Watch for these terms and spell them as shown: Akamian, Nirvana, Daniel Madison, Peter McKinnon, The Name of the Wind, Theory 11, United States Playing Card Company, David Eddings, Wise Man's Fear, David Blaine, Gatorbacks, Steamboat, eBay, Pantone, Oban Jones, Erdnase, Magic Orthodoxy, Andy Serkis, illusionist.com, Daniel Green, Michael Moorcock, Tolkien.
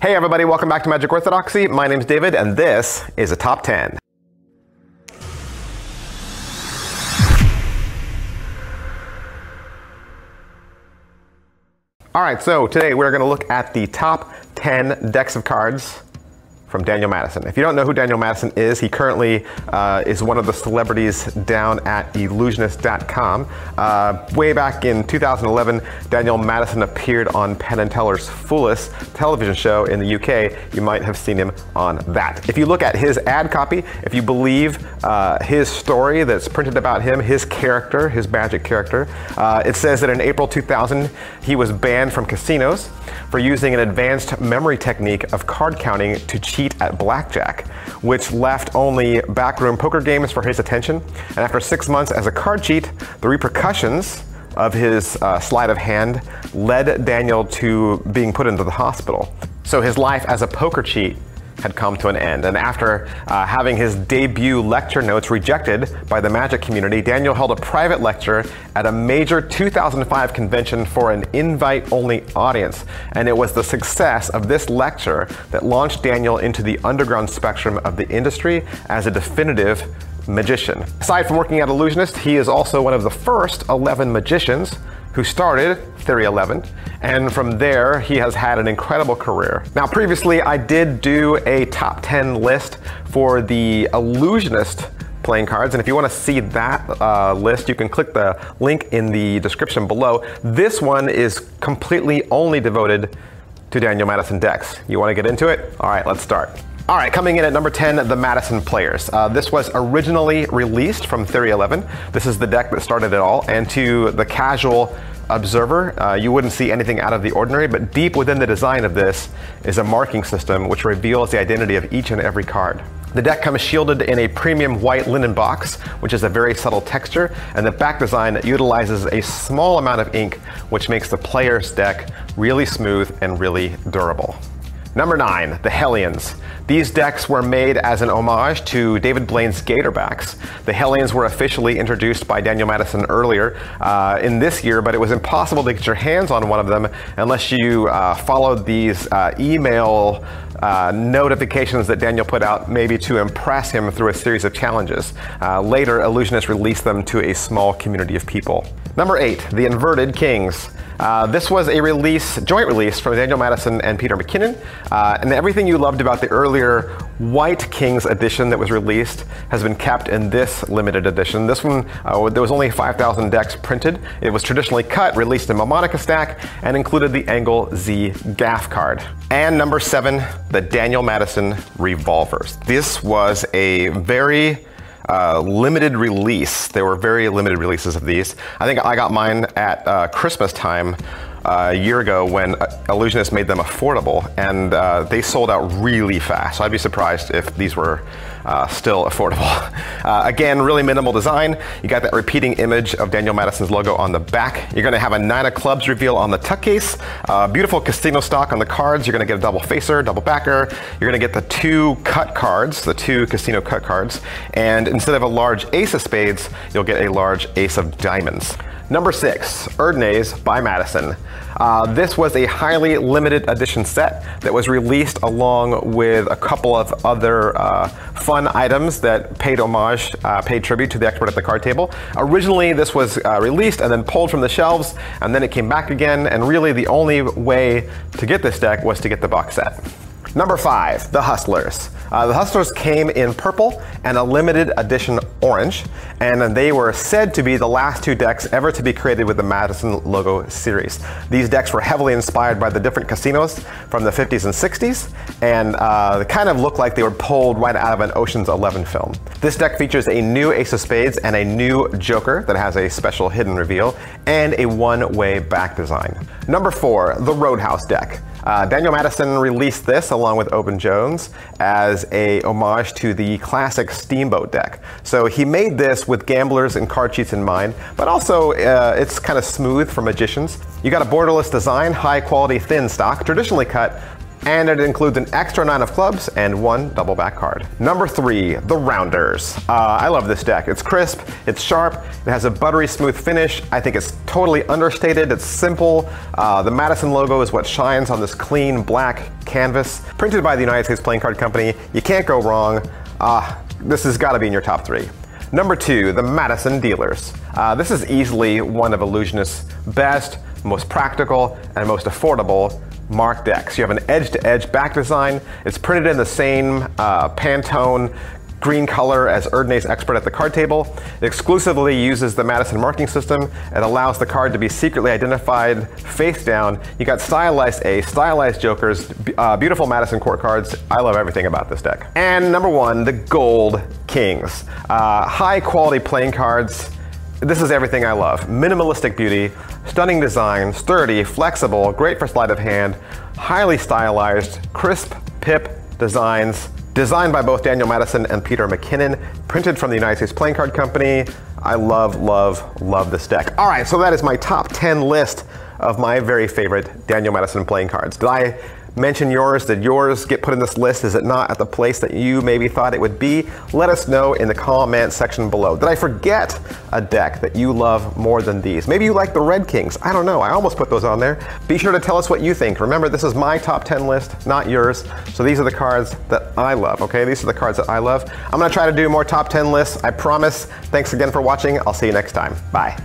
Hey everybody, welcome back to Magic Orthodoxy. My name's David and this is a Top 10. Alright, so today we're going to look at the top 10 decks of cards from Daniel Madison. If you don't know who Daniel Madison is, he currently is one of the celebrities down at illusionist.com. Way back in 2011, Daniel Madison appeared on Penn & Teller's Foolish television show in the UK. You might have seen him on that. If you look at his ad copy, if you believe his story that's printed about him, his character, his magic character, it says that in April 2000, he was banned from casinos for using an advanced memory technique of card counting to cheat at blackjack, which left only backroom poker games for his attention. And after 6 months as a card cheat, the repercussions of his sleight of hand led Daniel to being put into the hospital. So his life as a poker cheat had come to an end. And after having his debut lecture notes rejected by the magic community, Daniel held a private lecture at a major 2005 convention for an invite-only audience. And it was the success of this lecture that launched Daniel into the underground spectrum of the industry as a definitive magician. Aside from working at Illusionist, he is also one of the first 11 magicians who started Theory 11, and from there he has had an incredible career. Now previously I did do a top 10 list for the Illusionist playing cards, and if you want to see that list, you can click the link in the description below. This one is completely only devoted to Daniel Madison decks. You want to get into it? Alright, let's start. All right, coming in at number 10, the Madison Players. This was originally released from Theory 11. This is the deck that started it all, and to the casual observer, you wouldn't see anything out of the ordinary, but deep within the design of this is a marking system which reveals the identity of each and every card. The deck comes shielded in a premium white linen box, which is a very subtle texture, and the back design utilizes a small amount of ink, which makes the Players deck really smooth and really durable. Number 9, the Hellions. These decks were made as an homage to David Blaine's Gatorbacks. The Hellions were officially introduced by Daniel Madison earlier in this year, but it was impossible to get your hands on one of them unless you followed these email notifications that Daniel put out, maybe to impress him through a series of challenges. Later, Illusionists released them to a small community of people. Number 8, the Inverted Kings. This was a joint release from Daniel Madison and Peter McKinnon, and everything you loved about the earlier White Kings edition that was released has been kept in this limited edition. This one, there was only 5,000 decks printed. It was traditionally cut, released in Momonica Stack, and included the Angle Z Gaff card. And number 7, the Daniel Madison Revolvers. This was a very limited release. There were very limited releases of these. I think I got mine at Christmas time a year ago when Illusionist made them affordable, and they sold out really fast. So I'd be surprised if these were still affordable. Again, really minimal design. You got that repeating image of Daniel Madison's logo on the back. You're going to have a 9 of clubs reveal on the tuck case. Beautiful casino stock on the cards. You're going to get a double facer, double backer. You're going to get the two cut cards, the two casino cut cards, and instead of a large ace of spades, you'll get a large ace of diamonds. Number 6, Erdnase by Madison. This was a highly limited edition set that was released along with a couple of other fun items that paid tribute to the expert at the card table. Originally, this was released and then pulled from the shelves, and then it came back again, and really the only way to get this deck was to get the box set. Number 5, the Hustlers. The Hustlers came in purple and a limited edition orange, and they were said to be the last two decks ever to be created with the Madison logo series. These decks were heavily inspired by the different casinos from the 50s and 60s, and they kind of looked like they were pulled right out of an Ocean's 11 film. This deck features a new ace of spades and a new joker that has a special hidden reveal, and a one-way back design. Number 4, the Roadhouse deck. Daniel Madison released this along with Oban Jones as a homage to the classic Steamboat deck. So he made this with gamblers and card cheats in mind, but also it's kind of smooth for magicians. You got a borderless design, high quality thin stock, traditionally cut, and it includes an extra 9 of clubs and 1 double back card. Number 3, the Rounders. I love this deck. It's crisp, it's sharp, it has a buttery smooth finish. I think it's totally understated, it's simple. The Madison logo is what shines on this clean black canvas. Printed by the United States Playing Card Company, you can't go wrong. This has got to be in your top 3. Number 2, the Madison Dealers. This is easily one of Illusionist's best, most practical, and most affordable marked decks. You have an edge-to-edge back design. It's printed in the same Pantone green color as Erdnase Expert at the card table. It exclusively uses the Madison marking system. It allows the card to be secretly identified face down. You got stylized ace, stylized jokers, beautiful Madison court cards. I love everything about this deck. And number 1, the Gold Kings. High quality playing cards. This is everything I love. Minimalistic beauty, stunning design, sturdy, flexible, great for sleight of hand, highly stylized, crisp pip designs. Designed by both Daniel Madison and Peter McKinnon, printed from the United States Playing Card Company. I love, love, love this deck. All right, so that is my top 10 list of my very favorite Daniel Madison playing cards. Did I mention yours? Did yours get put in this list? Is it not at the place that you maybe thought it would be? Let us know in the comment section below. Did I forget a deck that you love more than these? Maybe you like the Red Kings. I don't know. I almost put those on there. Be sure to tell us what you think. Remember, this is my top 10 list, not yours. So these are the cards that I love, okay? These are the cards that I love. I'm going to try to do more top 10 lists, I promise. Thanks again for watching. I'll see you next time. Bye.